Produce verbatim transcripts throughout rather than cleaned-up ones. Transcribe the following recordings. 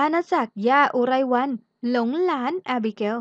อาณาจักรย่าอุไรวรรณหลงหลานแอบิเกล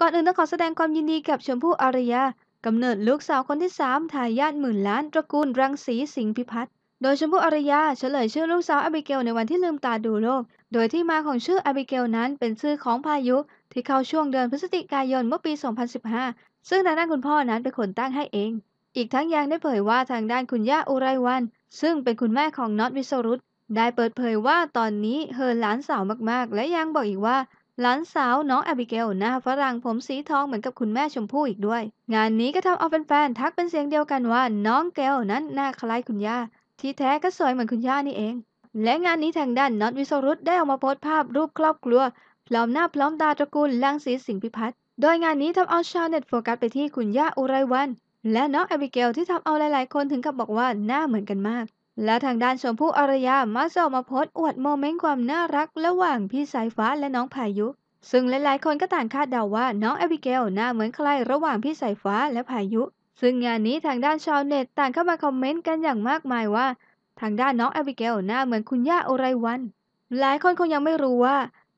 ก่อนอื่นต้องขอแสดงความยินดีกับชมพู่อารยากำเนิดลูกสาวคนที่สามทายาทหมื่นล้านตระกูลรังสีสิงห์พิพัฒน์โดยชมพู่อารยาเฉลยชื่อลูกสาวแอบิเกลในวันที่ลืมตาดูโลกโดยที่มาของชื่อแอบิเกลนั้นเป็นชื่อของพายุที่เข้าช่วงเดือนพฤศจิกายนเมื่อปี สองพันสิบห้า ซึ่งทางด้านคุณพ่อนั้นเป็นคนตั้งให้เองอีกทั้งยังได้เผยว่าทางด้านคุณย่าอุไรวรรณซึ่งเป็นคุณแม่ของน็อตวิศรุตได้เปิดเผยว่าตอนนี้เธอหลานสาวมากๆและยังบอกอีกว่าหลานสาวน้องแอบิเกลหน้าฝรั่งผมสีทองเหมือนกับคุณแม่ชมพู่อีกด้วยงานนี้ก็ทำเอาแฟนๆทักเป็นเสียงเดียวกันว่าน้องเกลนั้นหน้าคล้ายคุณย่าที่แท้ก็สวยเหมือนคุณย่านี่เองและงานนี้ทางด้านน็อตวิศรุตได้ออกมาโพสต์ภาพรูปครอบครัวพร้อมหน้าพร้อมตาตระกูลรังสีสิงห์พิพัฒน์โดยงานนี้ทำเอาชาวเน็ตโฟกัสไปที่คุณย่าอุไรวรรณและน้องแอบิเกลที่ทำเอาหลายๆคนถึงกับบอกว่าหน้าเหมือนกันมากและทางด้านชมพู่อารยามาส่งมาโพสต์อวดโมเมนต์ความน่ารักระหว่างพี่สายฟ้าและน้องพายุซึ่งหลายๆคนก็ต่างคาดเดาว่าน้องแอบิเกลหน้าเหมือนใครระหว่างพี่สายฟ้าและพายุซึ่งงานนี้ทางด้านชาวเน็ตต่างเข้ามาคอมเมนต์กันอย่างมากมายว่าทางด้านน้องแอบิเกลหน้าเหมือนคุณย่าอุไรวรรณหลายคนคงยังไม่รู้ว่า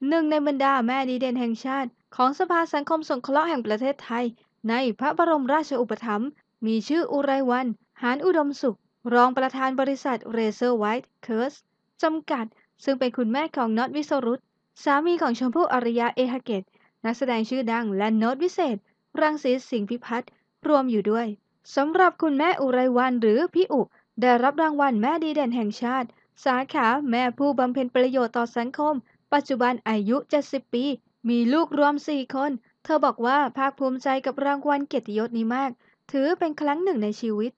หนึ่งในบรรดาแม่ดีเด่นแห่งชาติของสภาสังคมสงเคราะห์แห่งประเทศไทยในพระบรมราชอุปถัมภ์มีชื่ออุไรวรรณหานอุดมสุขรองประธานบริษัทเรเซอร์ไวท์เคิร์สจำกัดซึ่งเป็นคุณแม่ของน็อตวิศรุตสามีของชมพู่อารยาเอฮเกตนักแสดงชื่อดังและโน้ตวิเศษรังสีสิงห์พิพัฒน์รวมอยู่ด้วยสำหรับคุณแม่อุไรวรรณหรือพี่อุได้รับรางวัลแม่ดีเด่นแห่งชาติสาขาแม่ผู้บำเพ็ญประโยชน์ต่อสังคมปัจจุบันอายุเจ็ดสิบปีมีลูกรวมสี่คนเธอบอกว่าภาคภูมิใจกับรางวัลเกียรติยศนี้มากถือเป็นครั้งหนึ่งในชีวิต